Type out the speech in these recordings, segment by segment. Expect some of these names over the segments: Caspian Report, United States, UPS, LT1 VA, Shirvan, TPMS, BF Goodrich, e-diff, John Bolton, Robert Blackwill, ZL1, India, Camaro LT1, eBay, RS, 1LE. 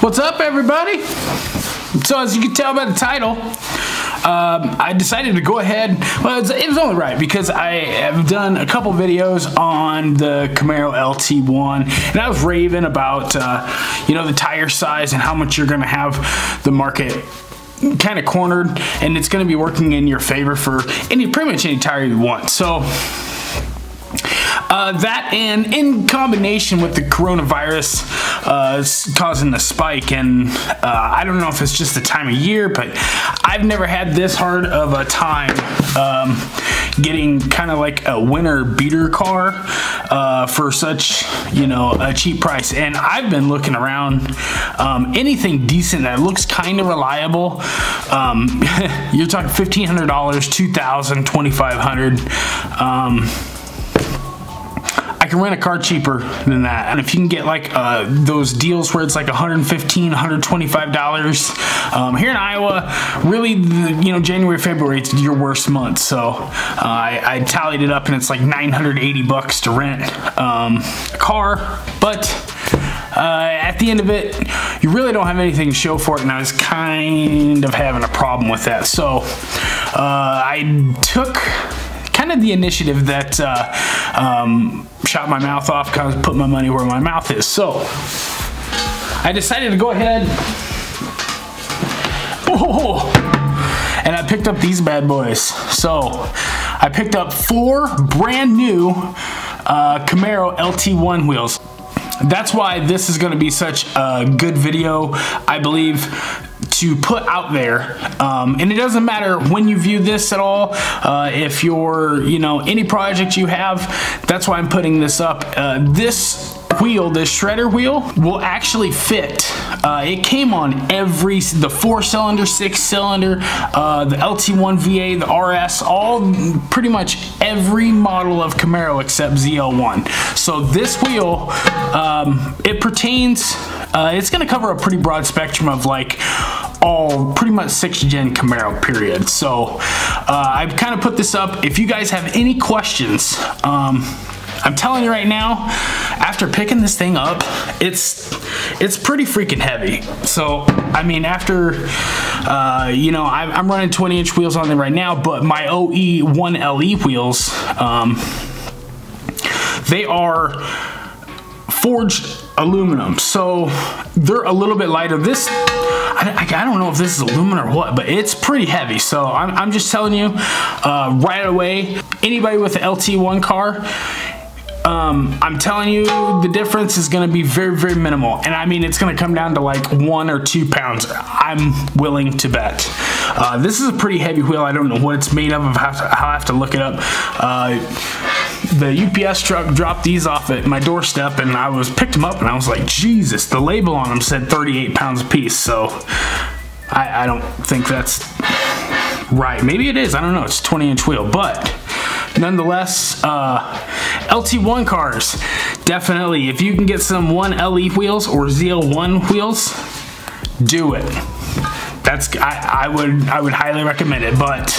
What's up, everybody? So as you can tell by the title, I decided to go ahead, well, it was only right because I have done a couple videos on the Camaro LT1 and I was raving about, you know, the tire size and how much you're going to have the market kind of cornered, and it's going to be working in your favor for pretty much any tire you want. So that, and in combination with the coronavirus causing a spike, and I don't know if it's just the time of year, but I've never had this hard of a time getting kind of like a winter beater car for such, you know, a cheap price. And I've been looking around anything decent that looks kind of reliable. You're talking $1,500, $2,000, $2,500. I can rent a car cheaper than that, and if you can get like those deals where it's like $115, $125. Here in Iowa, really, you know, January, February, it's your worst month. So I tallied it up, and it's like 980 bucks to rent a car, but at the end of it, you really don't have anything to show for it, and I was kind of having a problem with that. So I took kind of the initiative that shot my mouth off, kind of put my money where my mouth is. So I decided to go ahead, and I picked up these bad boys. So I picked up 4 brand new Camaro LT1 wheels. That's why this is going to be such a good video, I believe, to put out there, and it doesn't matter when you view this at all. If you're, you know, any project you have, that's why I'm putting this up. This wheel, this shredder wheel, will actually fit. It came on the 4-cylinder, 6-cylinder, the LT1 VA, the RS, all pretty much every model of Camaro except ZL1. So this wheel, it pertains, it's going to cover a pretty broad spectrum of like all pretty much 6th gen Camaro, period. So I've kind of put this up. If you guys have any questions, I'm telling you right now, after picking this thing up, it's pretty freaking heavy. So I mean, after you know, I'm running 20-inch wheels on them right now, but my OE 1LE wheels, they are forged aluminum, so they're a little bit lighter. This, I don't know if this is aluminum or what, but it's pretty heavy. So I'm just telling you right away, anybody with an LT1 car, I'm telling you, the difference is going to be very, very minimal. And I mean, it's going to come down to like 1 or 2 pounds, I'm willing to bet. This is a pretty heavy wheel. I don't know what it's made of. I'll have to look it up. The UPS truck dropped these off at my doorstep, and I picked them up, and I was like, Jesus, the label on them said 38 pounds a piece. So I don't think that's right. Maybe it is. I don't know. It's a 20-inch wheel, but nonetheless, LT1 cars, definitely, if you can get some 1LE wheels or ZL1 wheels, do it. That's, I would highly recommend it. But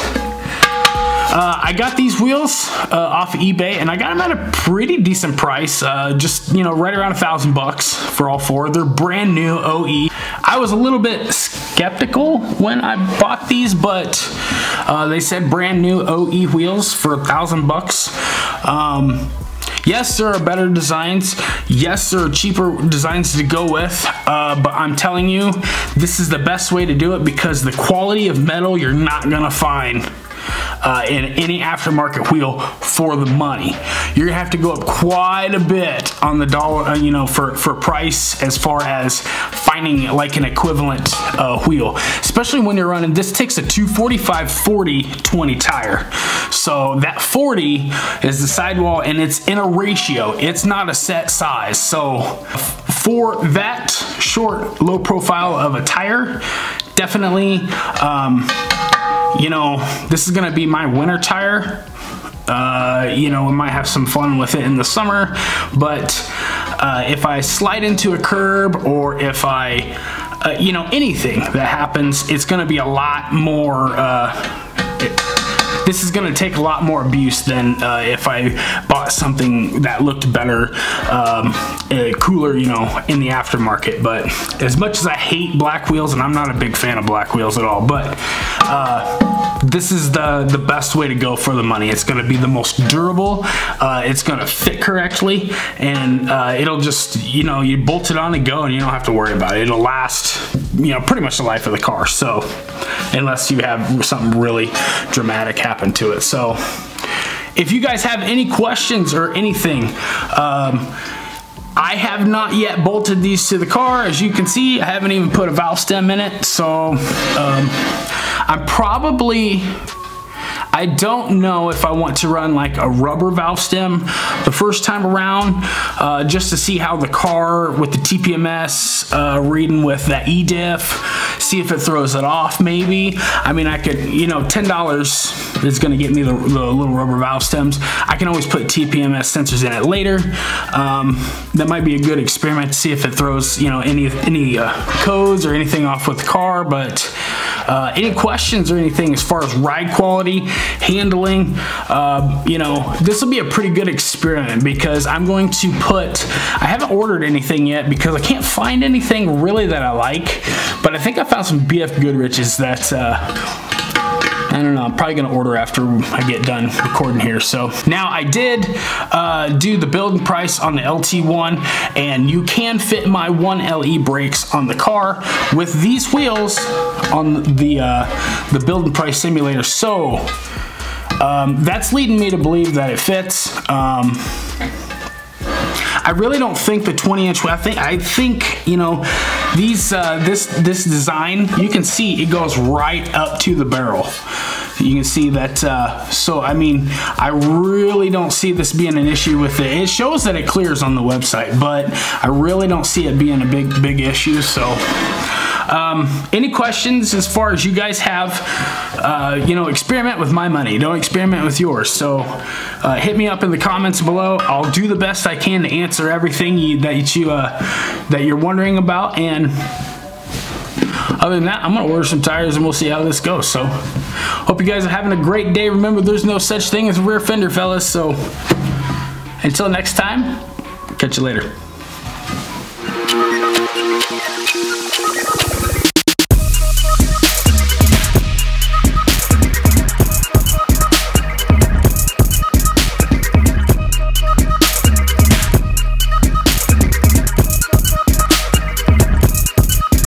I got these wheels off of eBay, and I got them at a pretty decent price, just, you know, right around $1,000 for all 4. They're brand new OE. I was a little bit skeptical when I bought these, but they said brand new OE wheels for $1,000. Yes, there are better designs. Yes, there are cheaper designs to go with, but I'm telling you, this is the best way to do it, because the quality of metal you're not gonna find in any aftermarket wheel for the money. You're gonna have to go up quite a bit on the dollar, you know, for price, as far as finding like an equivalent wheel, especially when you're running. This takes a 245 40 20 tire, so that 40 is the sidewall, and it's in a ratio. It's not a set size. So for that short, low profile of a tire, definitely, you know, this is gonna be my winter tire. You know, we might have some fun with it in the summer, but if I slide into a curb, or if I, you know, anything that happens, it's gonna be a lot more, this is gonna take a lot more abuse than if I bought something that looked better, cooler, you know, in the aftermarket. But as much as I hate black wheels, and I'm not a big fan of black wheels at all, but this is the best way to go for the money. It's gonna be the most durable, it's gonna fit correctly, and it'll just, you know, you bolt it on and go, and you don't have to worry about it. It'll last, you know, pretty much the life of the car, so, unless you have something really dramatic happen to it. So, if you guys have any questions or anything, I have not yet bolted these to the car. As you can see, I haven't even put a valve stem in it, so I'm probably, I don't know if I want to run like a rubber valve stem the first time around, just to see how the car with the TPMS reading with that e-diff, see if it throws it off maybe. I mean, I could, you know, $10 is gonna get me the little rubber valve stems. I can always put TPMS sensors in it later. That might be a good experiment to see if it throws, you know, any codes or anything off with the car. But any questions or anything as far as ride quality, handling, you know, this will be a pretty good experiment, because I'm going to put, I haven't ordered anything yet because I can't find anything really that I like, but I think I found some BF Goodriches that, I don't know, I'm probably gonna order after I get done recording here. So now I did do the build and price on the LT1, and you can fit my 1LE brakes on the car with these wheels on the build and price simulator. So that's leading me to believe that it fits. I really don't think the 20-inch. I think you know, these this design, you can see it goes right up to the barrel. You can see that. So I mean, I really don't see this being an issue with it. It shows that it clears on the website, but I really don't see it being a big issue. So. Any questions as far as you guys have, you know, experiment with my money, don't experiment with yours. So hit me up in the comments below. I'll do the best I can to answer everything that you're wondering about. And other than that, I'm gonna order some tires and we'll see how this goes. So hope you guys are having a great day. Remember, there's no such thing as a rear fender, fellas. So until next time, catch you later.